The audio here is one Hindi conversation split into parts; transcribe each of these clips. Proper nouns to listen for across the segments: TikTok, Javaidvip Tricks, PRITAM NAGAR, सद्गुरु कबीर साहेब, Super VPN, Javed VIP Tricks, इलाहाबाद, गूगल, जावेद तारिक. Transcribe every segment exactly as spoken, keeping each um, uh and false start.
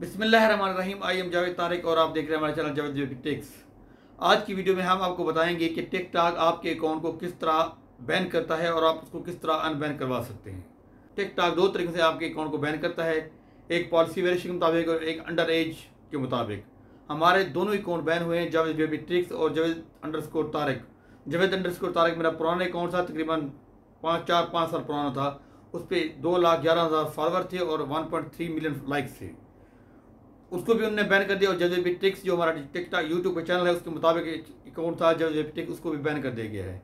बिस्मिल्लाहिर्रहमानिर्रहीम। आई एम जावेद तारिक और आप देख रहे हैं हमारे चैनल जावेद वीपी टिक्स। आज की वीडियो में हम आपको बताएंगे कि टिकटॉक आपके अकाउंट को किस तरह बैन करता है और आप उसको किस तरह अनबैन करवा सकते हैं। टिकटॉक दो तरीके से आपके अकाउंट को बैन करता है, एक पॉलिसी वेरिएशन के मुताबिक और एक अंडर एज के मुताबिक। हमारे दोनों अकाउंट बैन हुए हैं, जावेद वीपी ट्रिक्स और Javed underscore Tariq. Javed underscore Tariq मेरा पुराना अकाउंट था, तकरीबन पाँच चार पाँच साल पुराना था। उस पर दो लाख ग्यारह हज़ार फॉलोअर थे और one point three million likes थे, उसको भी उन्होंने बैन कर दिया। और जावेद वीपी ट्रिक्स जो हमारा टिकटॉक यूट्यूब का चैनल है उसके मुताबिक अकाउंट था जावेद वीपी ट्रिक्स, उसको भी बैन कर दिया गया है।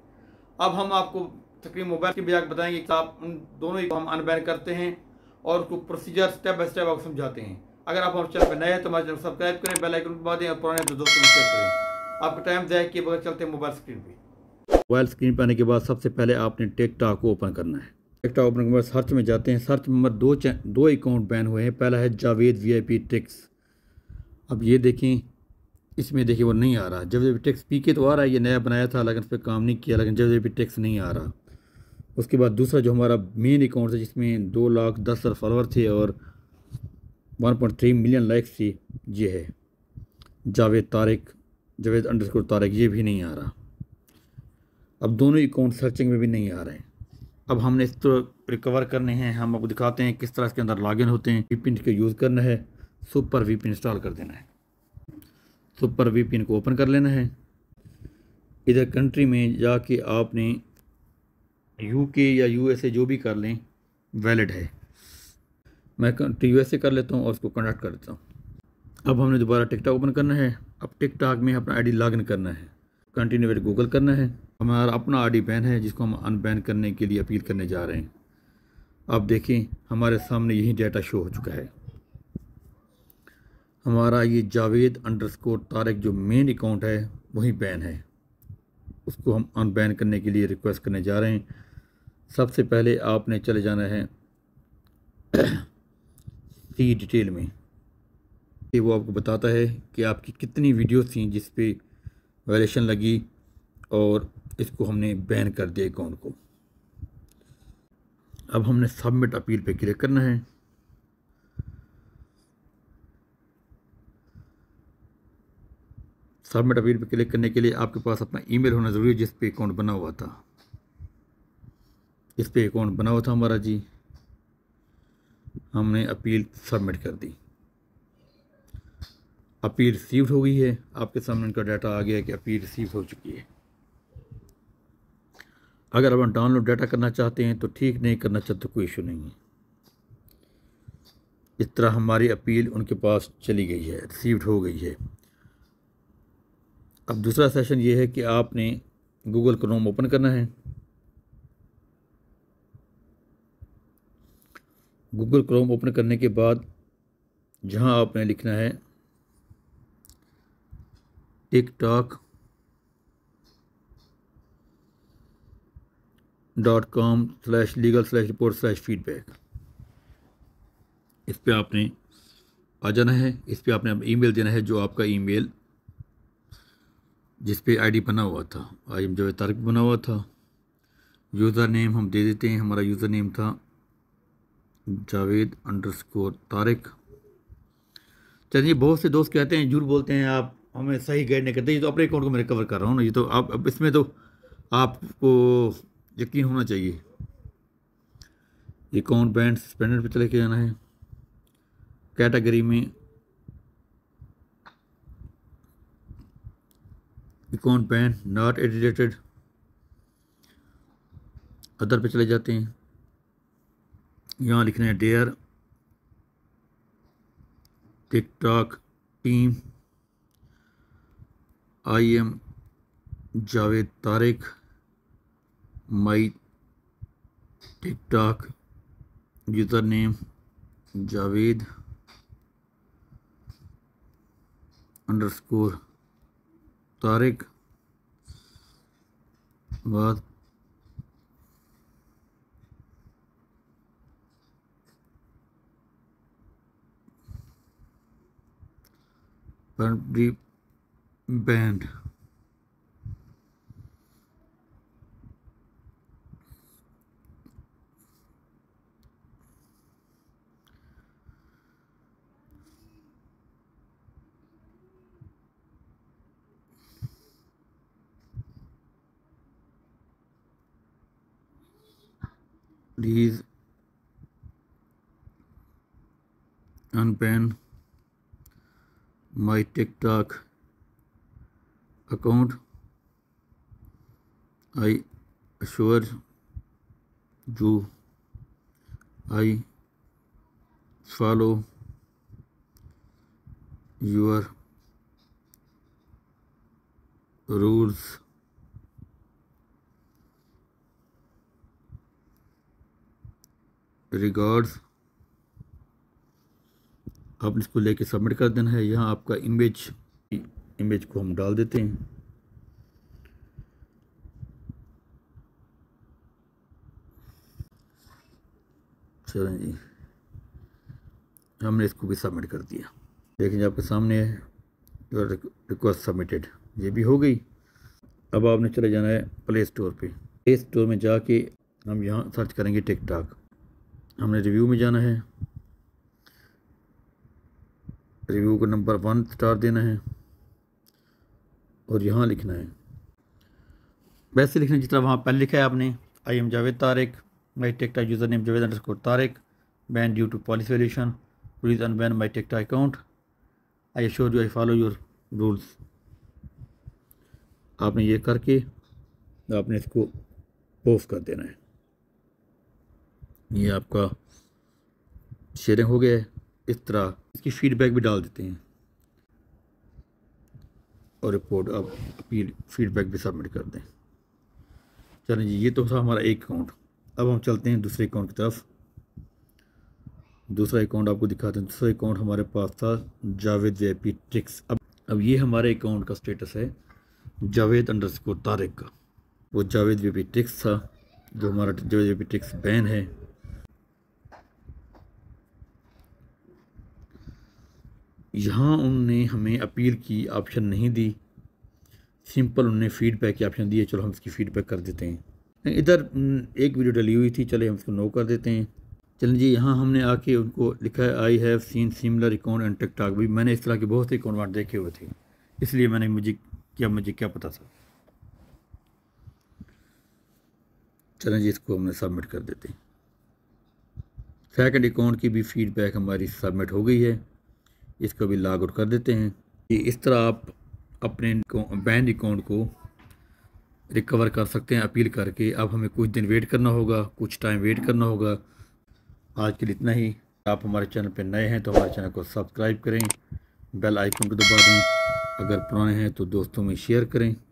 अब हम आपको तकरीबन मोबाइल की बजाय बताएंगे कि आप उन दोनों को हम अनबैन करते हैं और उसको प्रोसीजर स्टेप बाय स्टेप आपको समझाते हैं। अगर आप हमारे चैनल पर नए हैं तो हमारे चैनल सब्सक्राइब करें, बेल आइकन दबा दें और पुराने दोस्तों को शेयर करें। आपको टाइम जाए कि बगैर चलते हैं मोबाइल स्क्रीन पर। मोबाइल स्क्रीन पर आने के बाद सबसे पहले आपने टिकटॉक को ओपन करना है। टिकटॉक ओपन करने के बाद सर्च में जाते हैं। सर्च नंबर दो दो अकाउंट बैन हुए हैं, पहला है जावेद वीआईपी ट्रिक्स। अब ये देखें, इसमें देखिए वो नहीं आ रहा। जावेद वीपी ट्रिक्स पी के तो आ रहा है, ये नया बनाया था लेकिन उस पर काम नहीं किया, लेकिन जावेद वीपी ट्रिक्स नहीं आ रहा। उसके बाद दूसरा जो हमारा मेन अकाउंट था जिसमें दो लाख दस हज़ार फॉलोअर थे और one point three million likes थी, ये है जावेद तारिक, जावेद अंडर स्कोर तारिक, ये भी नहीं आ रहा। अब दोनों अकाउंट सर्चिंग में भी नहीं आ रहे हैं। अब हमने इस तो रिकवर करने हैं। हम आपको दिखाते हैं किस तरह इसके अंदर लॉगिन होते हैं। वीपीएन का यूज़ करना है, सुपर वीपीएन इंस्टॉल कर देना है, सुपर वीपीएन को ओपन कर लेना है। इधर कंट्री में जाके आपने यूके या यूएसए जो भी कर लें, वैलिड है। मैं कंट्री यूएसए कर लेता हूँ और उसको कनेक्ट कर लेता हूँ। अब हमने दोबारा टिकटॉक ओपन करना है। अब टिकटॉक में अपना आईडी लॉगिन करना है, कंटिन्यू विद गूगल करना है। हमारा अपना आईडी बैन है जिसको हम अनबैन करने के लिए अपील करने जा रहे हैं। आप देखें हमारे सामने यही डाटा शो हो चुका है। हमारा ये जावेद अंडर स्कोर तारिक जो मेन अकाउंट है वही बैन है, उसको हम अनबैन करने के लिए रिक्वेस्ट करने जा रहे हैं। सबसे पहले आपने चले जाना है सी डिटेल में, कि वो आपको बताता है कि आपकी कितनी वीडियोस थी जिस पे वैलिडेशन लगी और इसको हमने बैन कर दिया अकाउंट को। अब हमने सबमिट अपील पे क्लिक करना है। सबमिट अपील पे क्लिक करने के लिए आपके पास अपना ईमेल होना ज़रूरी है जिस पे अकाउंट बना हुआ था, इस पे अकाउंट बना हुआ था हमारा जी। हमने अपील सबमिट कर दी, अपील रिसीव्ड हो गई है। आपके सामने उनका डाटा आ गया है कि अपील रिसीव्ड हो चुकी है। अगर आप डाउनलोड डाटा करना चाहते हैं तो ठीक, नहीं करना चाहते कोई इशू नहीं है। इस तरह हमारी अपील उनके पास चली गई है, रिसीव्ड हो गई है। अब दूसरा सेशन ये है कि आपने गूगल क्रोम ओपन करना है। गूगल क्रोम ओपन करने के बाद जहां आपने लिखना है TikTok dot com slash legal slash report slash feedback, इस पर आपने आ जाना है। इस पर आपने अब ईमेल देना है, जो आपका ईमेल जिस पे आईडी बना हुआ था, आई एम जावेद तारिक बना हुआ था। यूज़र नेम हम दे देते हैं, हमारा यूज़र नेम था जावेद अंडर स्कोर तारिक। चलिए, बहुत से दोस्त कहते हैं, झूठ बोलते हैं, आप हमें सही गाइड नहीं करते। ये तो अपने अकाउंट को मैं रिकवर कर रहा हूँ ना, ये तो आप अब इसमें तो आपको यकीन होना चाहिए। ये अकाउंट बैन सस्पेंडेड पे चले के जाना है। कैटेगरी में account ban not edited, other पे चले जाते हैं। यहाँ लिखना है dear TikTok team, I am जावेद तारिक, my TikTok user name Javed underscore Tariq, बाद band. Please unban my TikTok account. I assure you, I follow your rules. Regards, आपने इसको लेके सबमिट कर देना है। यहाँ आपका इमेज इमेज को हम डाल देते हैं। चलें जी, हमने इसको भी सबमिट कर दिया। देखिए आपके सामने है रिक्वेस्ट सबमिटेड, ये भी हो गई। अब आपने चले जाना है प्ले स्टोर पे। प्ले स्टोर में जाके हम यहाँ सर्च करेंगे टिकटॉक। हमने रिव्यू में जाना है, रिव्यू को नंबर वन स्टार देना है और यहाँ लिखना है, वैसे लिखना जिस तरह वहाँ पहले लिखा है आपने। I am जावेद तारिक, my TikTok user name Javed underscore Tariq, ban due to policy violation, please unban my TikTok account, I assure you I follow your rules. आपने ये करके आपने इसको पोस्ट कर देना है। ये आपका शेयरिंग हो गया है। इस तरह इसकी फीडबैक भी डाल देते हैं और रिपोर्ट अब अपील फीडबैक भी सबमिट कर दें। चलें जी, ये तो था हमारा एक अकाउंट। अब हम चलते हैं दूसरे अकाउंट की तरफ। दूसरा अकाउंट आपको दिखाते हैं। दूसरा अकाउंट हमारे पास था जावेद वीआईपी ट्रिक्स। अब अब ये हमारे अकाउंट का स्टेटस है जावेद अंडर स्कोर तारिक का। वो जावेद वीआईपी ट्रिक्स था, जो हमारा जावेद वीआईपी ट्रिक्स बैन है। यहाँ उनने हमें अपील की ऑप्शन नहीं दी, सिंपल उनने फीडबैक की ऑप्शन दिए। चलो हम इसकी फ़ीडबैक कर देते हैं। इधर एक वीडियो डली हुई थी, चले हम इसको नो कर देते हैं। चलें जी, यहाँ हमने आके उनको लिखा है I have seen similar account and TikTok. भी मैंने इस तरह के बहुत से अकाउंट देखे हुए थे, इसलिए मैंने मुझे क्या मुझे क्या पता था। चलें जी, इसको हमने सबमिट कर देते हैं। सेकेंड अकाउंट की भी फीडबैक हमारी सबमिट हो गई है, इसको भी लॉग आउट कर देते हैं। कि इस तरह आप अपने बैंक अकाउंट को रिकवर कर सकते हैं अपील करके। अब हमें कुछ दिन वेट करना होगा, कुछ टाइम वेट करना होगा। आज के लिए इतना ही। आप हमारे चैनल पर नए हैं तो हमारे चैनल को सब्सक्राइब करें, बेल आइकन को दबा दें। अगर पुराने हैं तो दोस्तों में शेयर करें।